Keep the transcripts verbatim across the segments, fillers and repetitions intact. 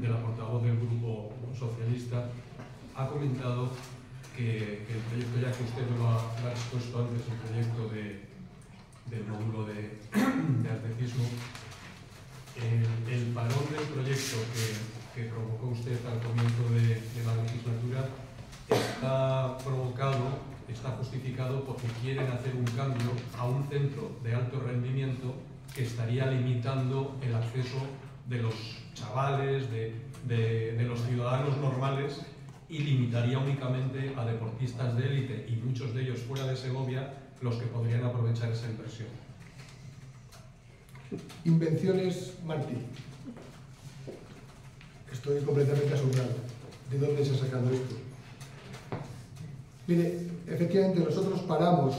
de la portavoz del grupo socialista, ha comentado que, que el proyecto, ya que usted lo ha, lo ha expuesto antes, el proyecto de, del módulo de, de atletismo, el, el parón del proyecto que, que provocó usted al comienzo de, de la legislatura está provocado, está justificado porque quieren hacer un cambio a un centro de alto rendimiento que estaría limitando el acceso de los chavales, de, de, de los ciudadanos normales, y limitaría únicamente a deportistas de élite y muchos de ellos fuera de Segovia los que podrían aprovechar esa inversión. Invenciones, Martí. Estoy completamente asombrado. ¿De dónde se ha sacado esto? Mire, efectivamente nosotros paramos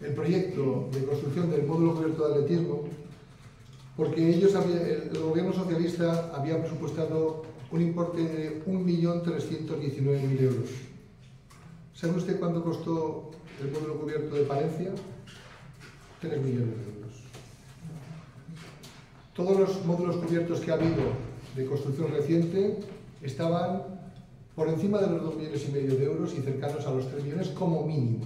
el proyecto de construcción del módulo cubierto de atletismo porque ellos, el gobierno socialista había presupuestado un importe de un millón trescientos diecinueve mil euros. ¿Sabe usted cuánto costó el módulo cubierto de Palencia? tres millones de euros. Todos los módulos cubiertos que ha habido de construcción reciente estaban por encima de los dos millones y medio de euros y cercanos a los tres millones como mínimo.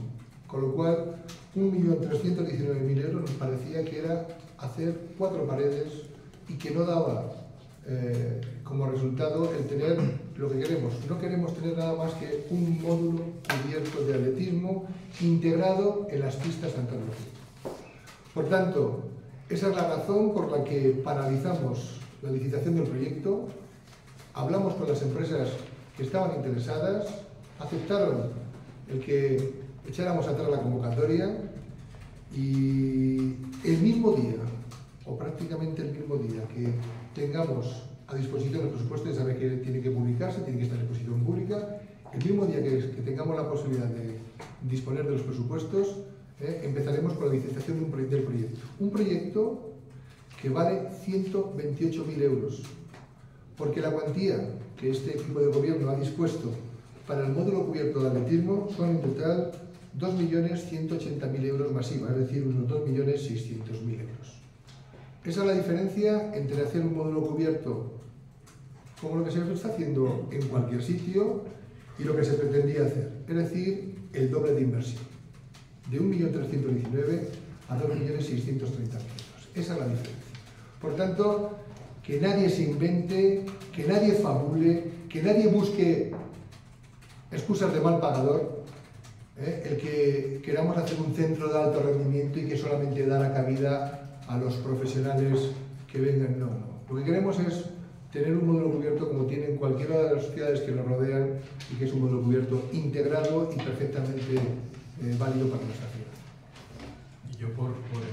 Con lo cual, un millón trescientos diecinueve mil euros nos parecía que era hacer cuatro paredes y que no daba eh, como resultado el tener lo que queremos. No queremos tener nada más que un módulo cubierto de atletismo integrado en las pistas Santa Lucía. Por tanto, esa es la razón por la que paralizamos la licitación del proyecto, hablamos con las empresas que estaban interesadas, aceptaron el que echáramos atrás la convocatoria y el mismo día, o prácticamente el mismo día que tengamos a disposición el presupuesto, ya sabe que tiene que publicarse, tiene que estar en exposición pública, el mismo día que, que tengamos la posibilidad de disponer de los presupuestos, eh, empezaremos con la licitación de un proyecto, del proyecto. Un proyecto que vale ciento veintiocho mil euros, porque la cuantía que este equipo de gobierno ha dispuesto para el módulo cubierto de atletismo son en total dos millones ciento ochenta mil euros masiva, es decir, unos dos millones seiscientos mil euros. Esa es la diferencia entre hacer un módulo cubierto como lo que se está haciendo en cualquier sitio y lo que se pretendía hacer, es decir, el doble de inversión, de un millón trescientos diecinueve mil a dos millones seiscientos treinta mil euros. Esa es la diferencia. Por tanto, que nadie se invente, que nadie fabule, que nadie busque excusas de mal pagador, ¿eh? El que queramos hacer un centro de alto rendimiento y que solamente da la cabida a los profesionales que vengan. No, no. Lo que queremos es tener un módulo cubierto como tienen cualquiera de las sociedades que nos rodean y que es un módulo cubierto integrado y perfectamente eh, válido para nuestra ciudad. Yo por, por